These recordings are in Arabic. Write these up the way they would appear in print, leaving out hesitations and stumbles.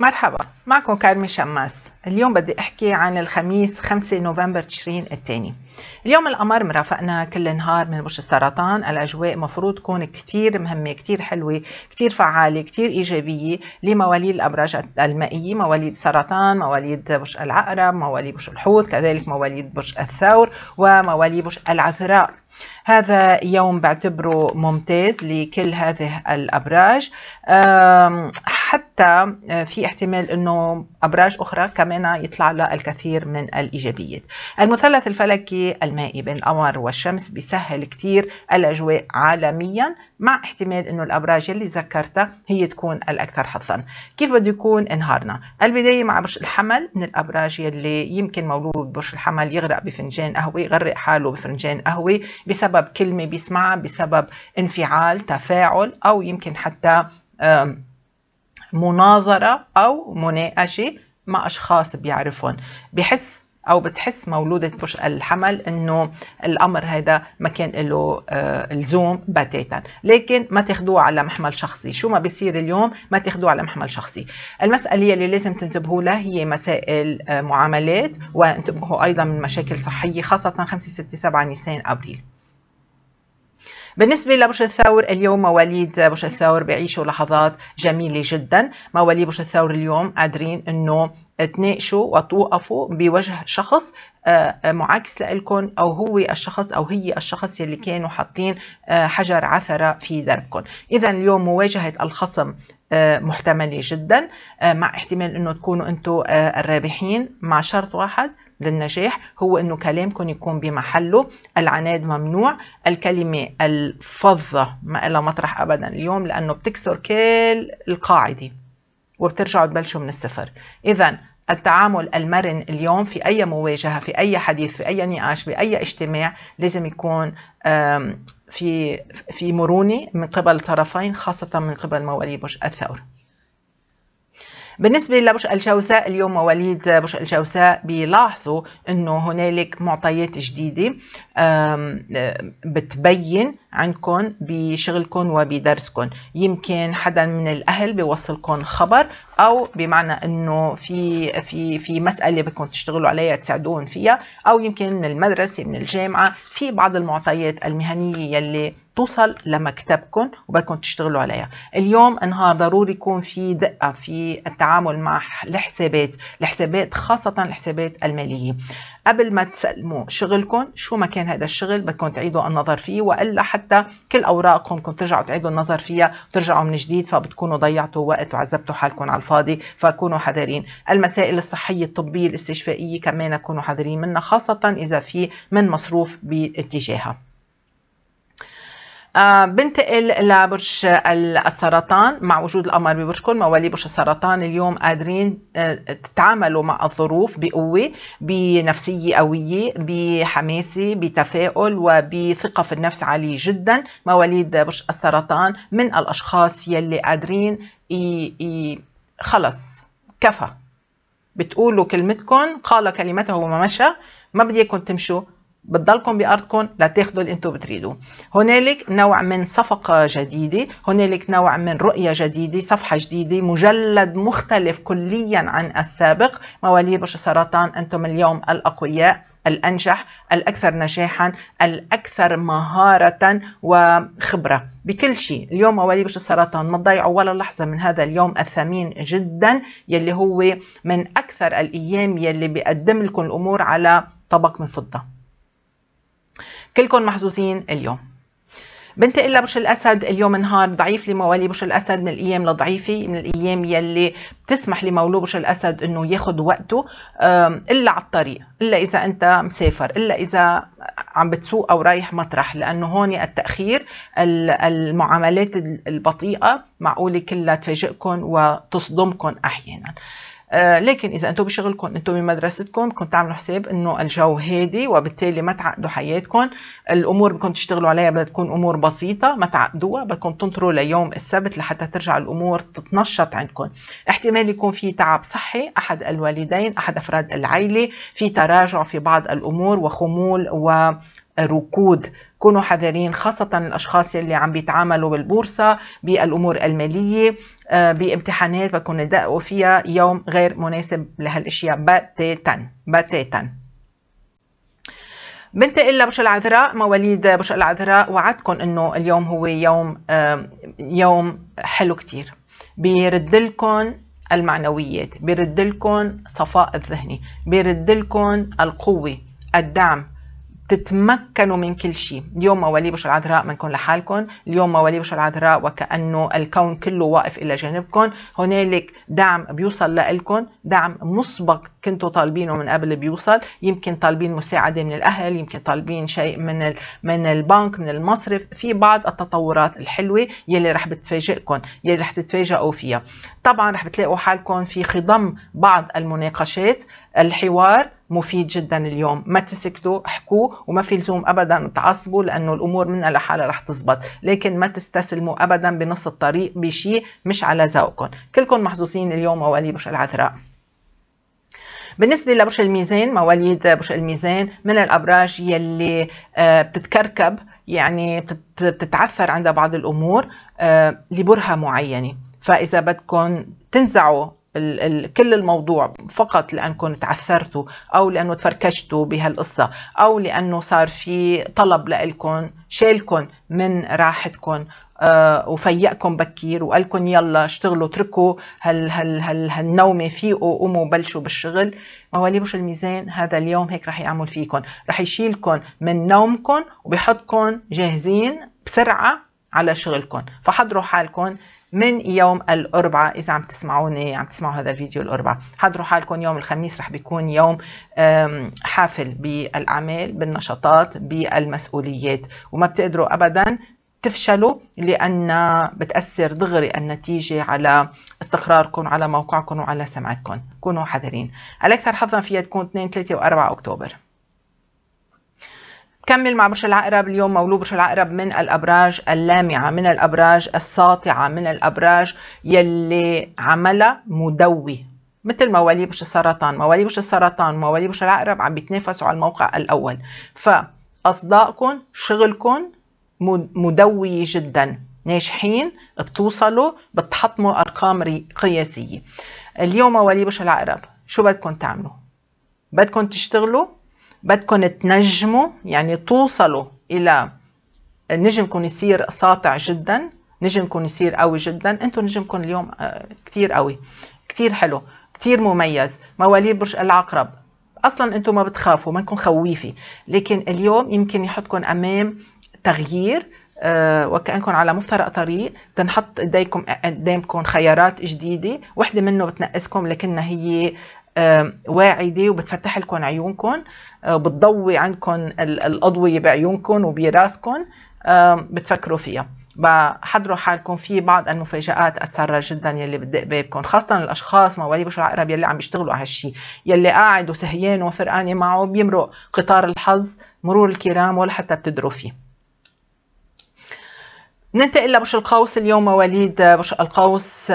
مرحبا، معكم كارمن شماس. اليوم بدي احكي عن الخميس 5 نوفمبر تشرين الثاني. اليوم القمر مرافقنا كل نهار من برج السرطان. الاجواء مفروض تكون كتير مهمه، كتير حلوه، كتير فعاله، كتير ايجابيه لمواليد الابراج المائيه، مواليد سرطان، مواليد برج العقرب، مواليد برج الحوت، كذلك مواليد برج الثور ومواليد برج العذراء. هذا يوم بعتبره ممتاز لكل هذه الابراج، حتى في احتمال انه ابراج اخرى كمان يطلع لها الكثير من الايجابيات. المثلث الفلكي المائي بين القمر والشمس بيسهل كتير الاجواء عالميا، مع احتمال انه الابراج اللي ذكرتها هي تكون الاكثر حظا. كيف بده يكون نهارنا؟ البدايه مع برج الحمل، من الابراج اللي يمكن مولود برج الحمل يغرق بفنجان قهوه، يغرق حاله بفنجان قهوه بسبب كلمه بيسمعها، بسبب انفعال، تفاعل، او يمكن حتى مناظره او مناقشه مع اشخاص بيعرفهم. بحس او بتحس مولوده برج الحمل انه الامر هذا ما كان له لزوم بتاتا، لكن ما تاخذوه على محمل شخصي. شو ما بيصير اليوم ما تاخذوه على محمل شخصي. المساله اللي لازم تنتبهوا لها هي مسائل معاملات، وانتبهوا ايضا من مشاكل صحيه، خاصه 5 6 7 نيسان ابريل. بالنسبة لبرج الثور اليوم، مواليد برج الثور بيعيشوا لحظات جميلة جدا. مواليد برج الثور اليوم قادرين انه تناقشوا وتوقفوا بوجه شخص معاكس لإلكن، او هو الشخص او هي الشخص يلي كانوا حاطين حجر عثرة في دربكن. اذا اليوم مواجهة الخصم محتملة جدا، مع احتمال انه تكونوا انتم الرابحين، مع شرط واحد للنجاح هو انه كلامكم يكون بمحله. العناد ممنوع، الكلمه الفظه ما لها مطرح ابدا اليوم، لانه بتكسر كل القاعده وبترجعوا تبلشوا من الصفر. اذا التعامل المرن اليوم في اي مواجهه، في اي حديث، في اي نقاش، باي اجتماع، لازم يكون في مرونه من قبل الطرفين، خاصه من قبل مواليد برج الثور. بالنسبة لبرج الجوزاء اليوم، مواليد برج الجوزاء بيلاحظوا انه هنالك معطيات جديدة بتبين عندكم بشغلكم وبدرسكم. يمكن حدا من الاهل بيوصلكم خبر، او بمعنى انه في مسألة بدكم تشتغلوا عليها تساعدون فيها، او يمكن من المدرسة، من الجامعة، في بعض المعطيات المهنية يلي توصل لمكتبكم وبدكم تشتغلوا عليها. اليوم نهار ضروري يكون في دقة في التعامل مع الحسابات، خاصة الحسابات المالية. قبل ما تسلموا شغلكم، شو ما كان هذا الشغل، بدكم تعيدوا النظر فيه، والا حتى كل اوراقكم بدكم ترجعوا تعيدوا النظر فيها وترجعوا من جديد، فبتكونوا ضيعتوا وقت وعذبتوا حالكم على الفاضي، فكونوا حذرين. المسائل الصحية، الطبية، الاستشفائية كمان كونوا حذرين منها، خاصة اذا في من مصروف باتجاهها. بنتقل لبرج السرطان. مع وجود القمر ببرجكم، مواليد برج السرطان اليوم قادرين تتعاملوا مع الظروف بقوة، بنفسية قوية، بحماسة، بتفاؤل، وبثقة في النفس عالية جدا. مواليد برج السرطان من الأشخاص يلي قادرين خلص كفى، بتقولوا كلمتكم، قال كلمته ومشى، ما بدي اياكم تمشوا، بتضلكم بأرضكم لتاخذوا اللي انتم بتريدوه. هنالك نوع من صفقة جديدة، هنالك نوع من رؤية جديدة، صفحة جديدة، مجلد مختلف كليا عن السابق. مواليد برج السرطان انتم اليوم الأقوياء، الأنجح، الأكثر نجاحا، الأكثر مهارة وخبرة بكل شيء. اليوم مواليد برج السرطان ما تضيعوا ولا لحظة من هذا اليوم الثمين جدا، يلي هو من أكثر الأيام يلي بيقدم لكم الأمور على طبق من فضة. كلكم محظوظين اليوم. بنتقل لبرج الاسد اليوم، نهار ضعيف لمواليد برج الاسد، من الايام الضعيفه، من الايام يلي بتسمح لمولود برج الاسد انه ياخذ وقته، الا على الطريق، الا اذا انت مسافر، الا اذا عم بتسوق او رايح مطرح، لانه هون التاخير، المعاملات البطيئه معقوله كلها تفاجئكم وتصدمكم احيانا. لكن اذا انتم بشغلكم، انتم بمدرستكم، بدكم تعملوا حساب انه الجو هادي، وبالتالي ما تعقدوا حياتكم. الامور بدكم تشتغلوا عليها بدها تكون امور بسيطه، ما تعقدوها، بدكم تنطروا ليوم السبت لحتى ترجع الامور تتنشط عندكم. احتمال يكون في تعب صحي، احد الوالدين، احد افراد العائله، في تراجع في بعض الامور وخمول و ركود. كونوا حذرين خاصة الأشخاص اللي عم بيتعاملوا بالبورصة، بالأمور المالية، بامتحانات بكون الدقوا فيها. يوم غير مناسب لهالأشياء باتاتا باتاتا. بنتقل لبرج العذراء، مواليد برج العذراء. وعدكم انه اليوم هو يوم حلو كتير، بيردلكم المعنويات، بيردلكم صفاء الذهني، بيردلكم القوة، الدعم، تتمكنوا من كل شيء. اليوم مواليد برج العذراء منكن لحالكم، اليوم مواليد برج العذراء وكأنه الكون كله واقف إلى جانبكم، هنالك دعم بيوصل لإلكم، دعم مسبق كنتوا طالبينه من قبل بيوصل، يمكن طالبين مساعدة من الأهل، يمكن طالبين شيء من البنك، من المصرف، في بعض التطورات الحلوة يلي رح بتفاجئكم، يلي رح تتفاجئوا فيها. طبعا رح بتلاقوا حالكم في خضم بعض المناقشات، الحوار مفيد جدا اليوم، ما تسكتوا، احكوه، وما في لزوم ابدا تعصبوا لانه الامور منها لحالها رح تزبط، لكن ما تستسلموا ابدا بنص الطريق بشيء مش على ذوقكم. كلكم محظوظين اليوم مواليد برج العذراء. بالنسبة لبرج الميزان، مواليد برج الميزان من الابراج يلي بتتكركب، يعني بتتعثر عندها بعض الامور لبرهة معينة، فاذا بدكم تنزعوا كل الموضوع فقط لأنكم تعثرتوا أو لأنه تفركشتوا بهالقصة أو لأنه صار في طلب لإلكم شالكم من راحتكم وفيقكم بكير وقالكم يلا اشتغلوا، اتركوا هالنومة، فيقوا، قوموا، بلشوا بالشغل. مواليد برج الميزان هذا اليوم هيك رح يعمل فيكم، رح يشيلكم من نومكم وبيحطكم جاهزين بسرعة على شغلكم، فحضروا حالكم من يوم الأربعاء. إذا عم تسمعوا هذا الفيديو الأربعاء، حضروا حالكم يوم الخميس، رح بيكون يوم حافل بالأعمال، بالنشاطات، بالمسؤوليات، وما بتقدروا أبدا تفشلوا لأن بتأثر دغري النتيجة على استقراركم، على موقعكم، وعلى سمعتكم. كونوا حذرين. الأكثر حظا فيها تكون 2 3 و4 أكتوبر. كمل مع برج العقرب. اليوم مولود برج العقرب من الأبراج اللامعة، من الأبراج الساطعة، من الأبراج يلي عملها مدوي، مثل مواليد برج السرطان. مواليد برج السرطان ومواليد برج العقرب عم بيتنافسوا على الموقع الأول، فأصداقكم، شغلكم مدوي جدا، ناجحين، بتوصلوا، بتحطموا أرقام قياسية. اليوم مواليد برج العقرب شو بدكم تعملوا؟ بدكم تشتغلوا؟ بدكن تنجموا، يعني توصلوا إلى نجمكن يصير ساطع جدا، نجمكن يصير قوي جدا. انتم نجمكن اليوم كتير قوي، كتير حلو، كتير مميز. مواليد برج العقرب أصلا انتم ما بتخافوا، ما انكم خويفي، لكن اليوم يمكن يحطكن أمام تغيير، وكأنكم على مفترق طريق، تنحط قدامكم خيارات جديدة، وحدة منه بتنقصكم لكنها هي واعدة وبتفتح لكم عيونكم، وبتضوي عندكم الأضوية بعيونكم وبراسكم، بتفكروا فيها. بحضروا حالكم في بعض المفاجآت السارة جدا يلي بدق بابكم، خاصة الأشخاص مواليد برج العقرب يلي عم بيشتغلوا على هالشي، يلي قاعد وسهيان وفرقانة معه بيمرق قطار الحظ مرور الكرام ولا حتى بتدروا فيه. ننتقل لبرج القوس. اليوم مواليد برج القوس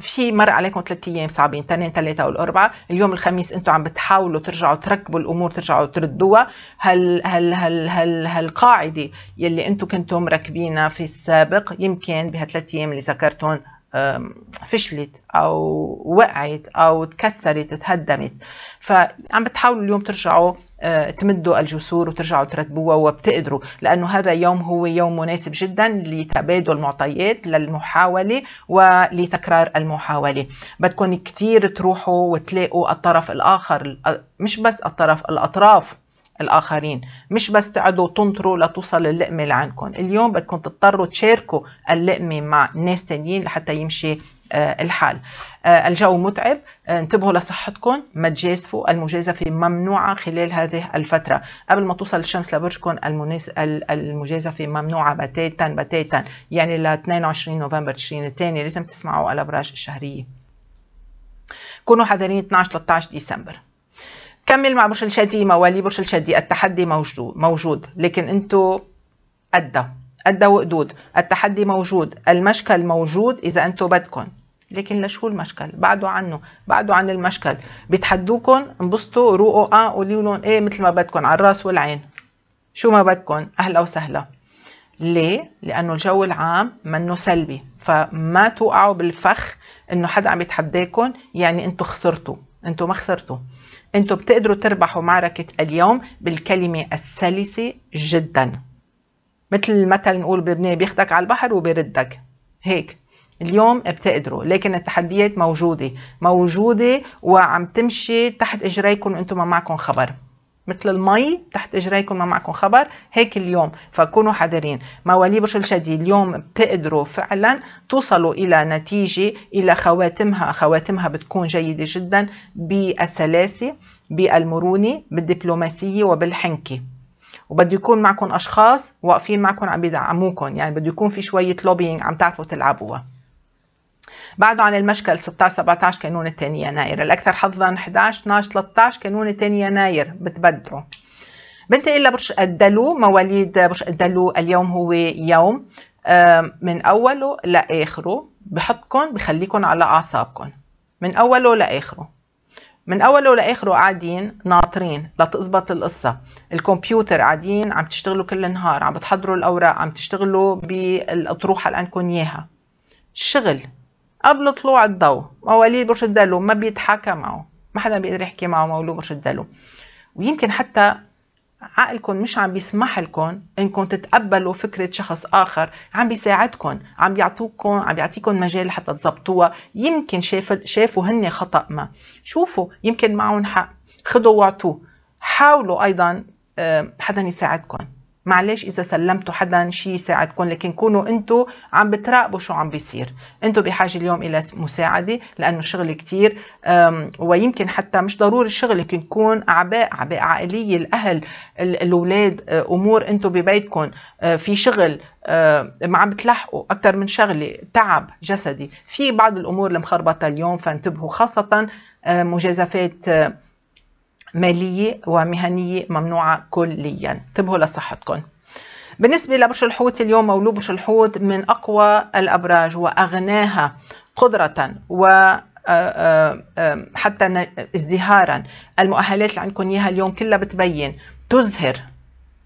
في مر عليكم 3 أيام صعبين، 2 3 والأربعة. اليوم الخميس انتم عم بتحاولوا ترجعوا تركبوا الامور، ترجعوا تردوها، هالقاعده يلي انتم كنتم مركبينها في السابق يمكن بهال3 أيام اللي ذكرتهم فشلت او وقعت او تكسرت، تهدمت، فعم بتحاولوا اليوم ترجعوا تمدوا الجسور وترجعوا ترتبوها وبتقدروا، لأنه هذا يوم هو يوم مناسب جدا لتبادل المعطيات، للمحاولة ولتكرار المحاولة. بدكم كتير تروحوا وتلاقوا الطرف الآخر، مش بس الأطراف الآخرين، مش بس تقعدوا تنطروا لتوصل اللقمة لعندكم. اليوم بدكم تضطروا تشاركوا اللقمة مع ناس تانيين لحتى يمشي الحال. الجو متعب، انتبهوا لصحتكم، ما تجازفوا، المجازفة ممنوعة خلال هذه الفترة. قبل ما توصل الشمس لبرجكم المجازفة ممنوعة بتاتا بتاتا، يعني ل 22 نوفمبر تشرين الثاني لازم تسمعوا الأبراج الشهرية. كونوا حذرين 12-13 ديسمبر. كمل مع برج الشدي. مواليد برج الشدي التحدي موجود، لكن انتو قدة وقدود، التحدي موجود، المشكل موجود إذا انتو بدكن، لكن لشو المشكل؟ بعدوا عنه، بعدوا عن المشكل، بيتحدوكن، انبسطوا، روقوا، قولوا لهم ايه مثل ما بدكن، على الراس والعين، شو ما بدكن، أهلا وسهلا. ليه؟ لأنه الجو العام منه سلبي، فما توقعوا بالفخ إنه حدا عم يتحداكن، يعني أنتوا خسرتوا، أنتوا ما خسرتوا، أنتوا بتقدروا تربحوا معركة اليوم بالكلمة السلسة جدا. مثل المثل نقول بلبنان، بياخدك على البحر وبيردك، هيك اليوم بتقدروا، لكن التحديات موجودة وعم تمشي تحت إجريكم وأنتم ما معكم خبر، مثل المي تحت إجريكم ما معكم خبر، هيك اليوم. فكونوا حذرين، مواليد برج الثدي اليوم بتقدروا فعلا توصلوا إلى نتيجة، إلى خواتمها بتكون جيدة جدا بالسلاسة، بالمرونة، بالدبلوماسية وبالحنكة. وبده يكون معكم أشخاص واقفين معكم عم يدعموكم، يعني بده يكون في شوية لوبينج عم تعرفوا تلعبوها. بعده عن المشكل 16-17 كانون الثاني يناير، الأكثر حظاً 11-12-13 كانون الثاني يناير بتبدعوا. بنتقل لبرج الدلو، مواليد برج الدلو اليوم هو يوم من أوله لآخره بحطكم، بخليكم على أعصابكم من أوله لآخره، من أوله لآخره قاعدين ناطرين لتزبط القصة، الكمبيوتر قاعدين عم تشتغلوا كل النهار، عم بتحضروا الأوراق، عم تشتغلوا بالأطروحة اللي عندكم إياها، الشغل قبل طلوع الضوء. مواليد برج الدلو ما بيتحكى معه، ما حدا بيقدر يحكي معه مولود برج الدلو، ويمكن حتى عقلكم مش عم بيسمح لكم انكم تتقبلوا فكرة شخص آخر، عم بيساعدكم، عم بيعطيكم مجال حتى تزبطوها، يمكن شافوا هن خطأ ما، شوفوا يمكن معهم حق، خدوا واعطوه، حاولوا أيضا حدا يساعدكم، معلش إذا سلمتوا حدا شيء يساعدكم، لكن كونوا أنتوا عم بتراقبوا شو عم بيصير. أنتوا بحاجة اليوم إلى مساعدة لأنه الشغل كتير، ويمكن حتى مش ضروري الشغل، يمكن يكون أعباء عائلية، الأهل، الأولاد، أمور أنتوا ببيتكم، في شغل ما عم بتلحقوا، أكتر من شغلة، تعب جسدي، في بعض الأمور المخربطة اليوم، فانتبهوا، خاصة مجازفات مالية ومهنية ممنوعة كليا، انتبهوا لصحتكم. بالنسبة لبرج الحوت اليوم، مولود برج الحوت من أقوى الأبراج وأغناها قدرة وحتى ازدهارا، المؤهلات اللي عندكم إياها اليوم كلها بتبين،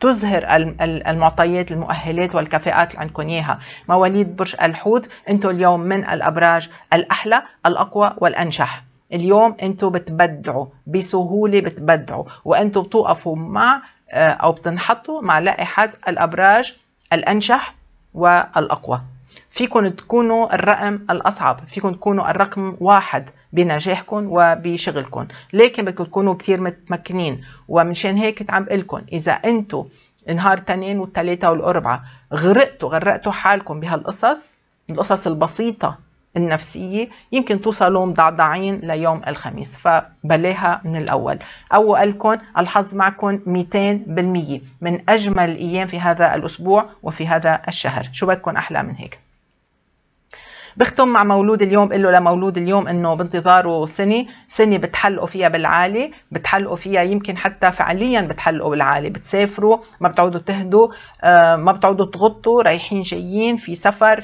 تزهر المعطيات، المؤهلات والكفاءات اللي عندكم إياها. مواليد برج الحوت أنتم اليوم من الأبراج الأحلى، الأقوى والأنجح، اليوم انتوا بتبدعوا بسهولة، بتبدعوا، وانتوا بتوقفوا مع او بتنحطوا مع لائحة الابراج الانجح والاقوى، فيكن تكونوا الرقم الاصعب، فيكن تكونوا الرقم واحد بنجاحكم وبشغلكم، لكن بدكم تكونوا كتير متمكنين، ومنشان هيك عم بقلكم اذا انتوا نهار تنين والتلاتة والاربعة غرقتوا حالكم بهالقصص، القصص البسيطة النفسية، يمكن توصلوا مضعضعين ليوم الخميس، فبلاها من الأول. أولكم الحظ معكم 200%، من أجمل الأيام في هذا الأسبوع وفي هذا الشهر، شو بدكم أحلى من هيك؟ بختم مع مولود اليوم، قل له لمولود اليوم انه بانتظاره سنة بتحلقوا فيها بالعالي، بتحلقوا فيها يمكن حتى فعليا بتحلقوا بالعالي، بتسافروا، ما بتعودوا تهدوا، ما بتعودوا تغطوا، رايحين جايين، في سفر،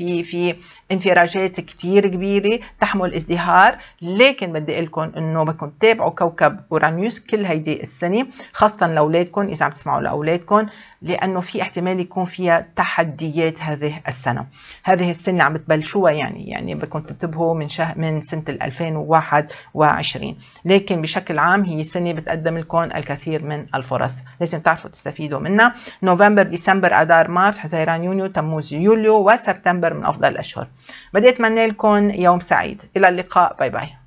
في انفراجات كتير كبيرة تحمل ازدهار، لكن بدي اقول لكم انه بدكم تتابعوا كوكب اورانيوس كل هيدي السنة، خاصة لاولادكم اذا عم تسمعوا لاولادكم، لانه في احتمال يكون فيها تحديات هذه السنة، هذه السنة عم بتبلشوا، يعني بدكم تنتبهوا من سنة 2021، لكن بشكل عام هي سنة بتقدم لكم الكثير من الفرص، لازم تعرفوا تستفيدوا منها. نوفمبر، ديسمبر، آذار، مارس، حزيران، يونيو، تموز، يوليو وسبتمبر من أفضل الأشهر. بدي أتمنى لكم يوم سعيد، إلى اللقاء، باي باي.